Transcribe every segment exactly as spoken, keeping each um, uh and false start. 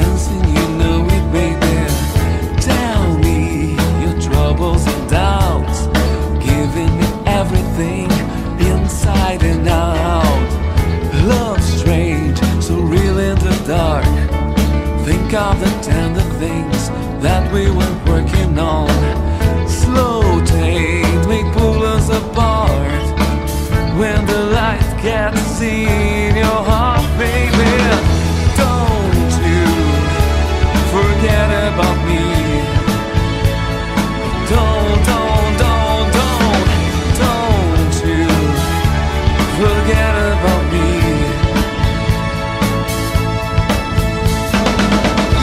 dancing, you know it, baby. Tell me your troubles and doubts, giving me everything inside and out. Love strange, so real in the dark. Think of the tender things that we were working on. Slow take, make pull us apart. When the light gets seen, your heart, baby. Don't you forget about me. Don't, don't, don't, don't. Don't you forget about me.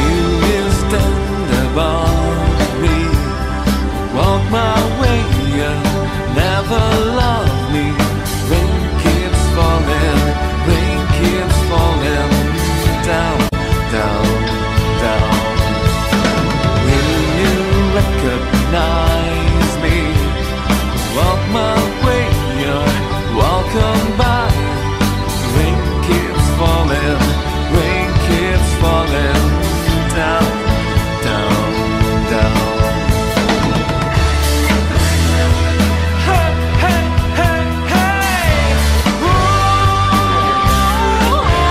You will stand above me, walk my way, and never love me. Recognize me, walk my way, you're welcome by. Rain keeps falling, rain keeps falling down, down, down. Hey, hey, hey, hey. Whoa, whoa, whoa.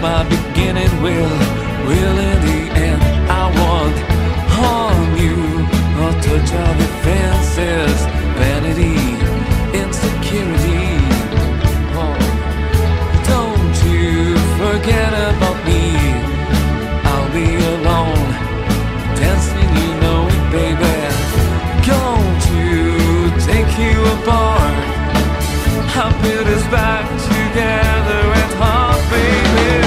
My beginning will, will in the end. I won't harm you or touch our defenses. Vanity, insecurity. Oh. Don't you forget about me. I'll be alone, dancing, you know it, baby. Don't you take you apart. I'll build us back together at heart, baby.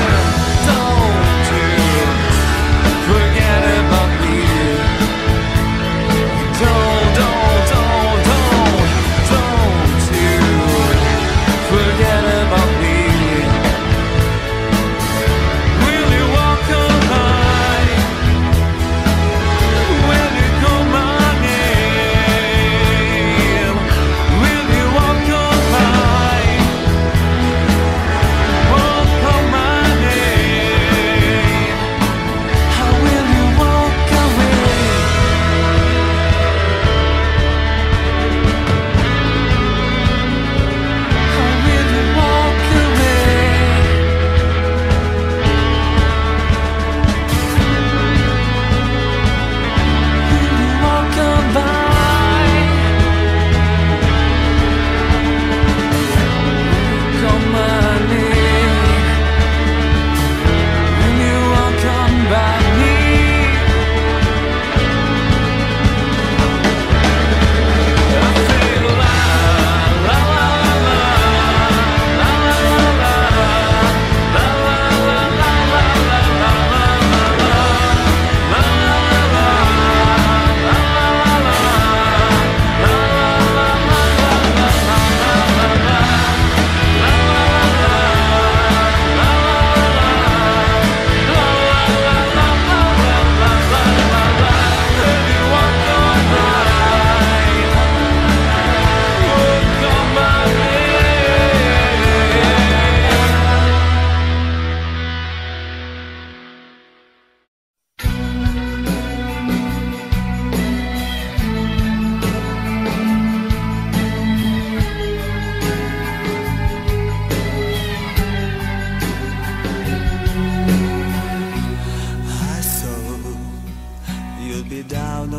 All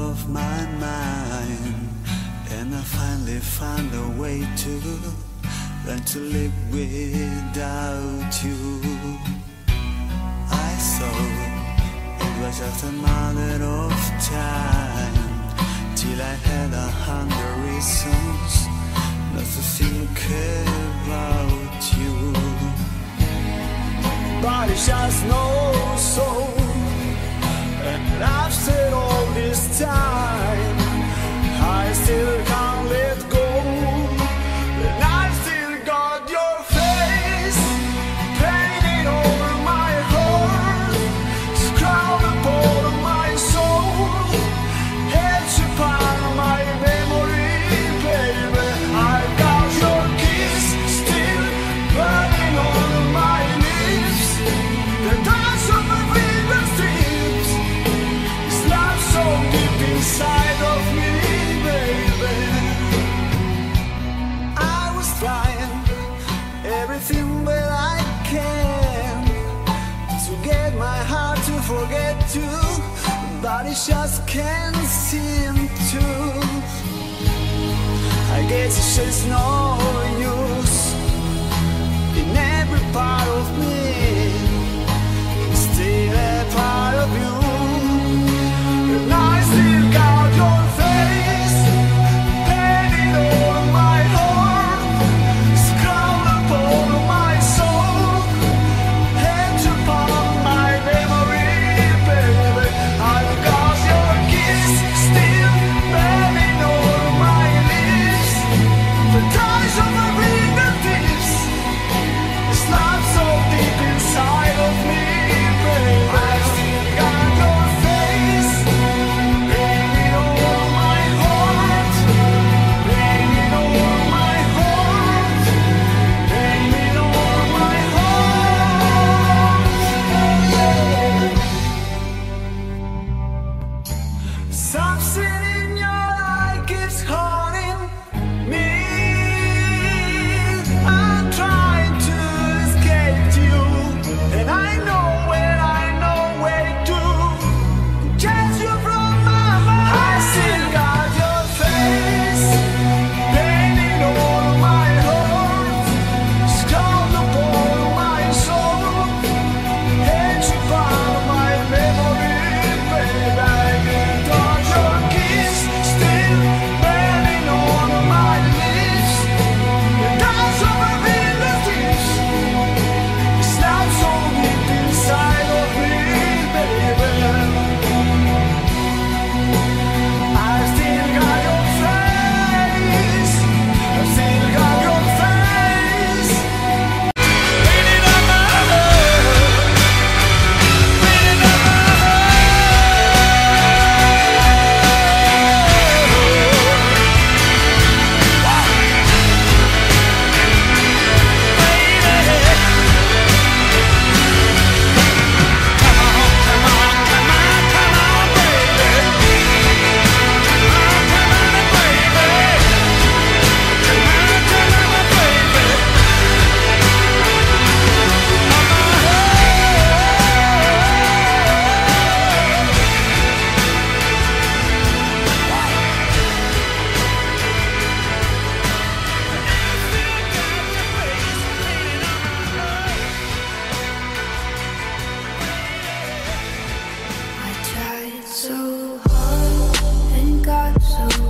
of my but it just can't seem to. I guess it's just no use. In every part of me, it's still a part of you. And I still got your face painted on my heart, scrawled upon my soul, etched upon my memory, baby. I've got your kiss still burning on my lips, the touch of the fingertips, it's love so deep inside of me, baby. I've still got your face painted on my heart, painted on my heart, painted on my heart, yeah. Something in your eye keeps haunting me. I'm trying to escape you, and I know where, I know where to chase you from my heart. I still got your face painted on my heart, scrawled upon my soul, etched upon my memory, baby. Got your kiss still burning on my lips, the dance of a fingertips, it's not so deep inside of me, baby. I've still got your face, I've still got your face, painted on my heart, painted on my heart, baby. Come on, come on, come on, come on, baby. Come on, come on, baby. Come on, come on, baby. On my heart. I tried so hard and got so